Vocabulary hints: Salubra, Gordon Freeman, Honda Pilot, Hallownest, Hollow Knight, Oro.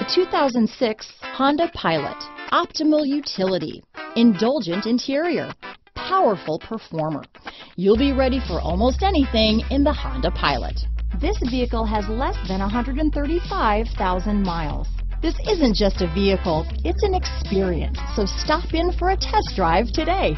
The 2006 Honda Pilot. Optimal utility, indulgent interior, powerful performer. You'll be ready for almost anything in the Honda Pilot. This vehicle has less than 135,000 miles. This isn't just a vehicle, it's an experience. So stop in for a test drive today.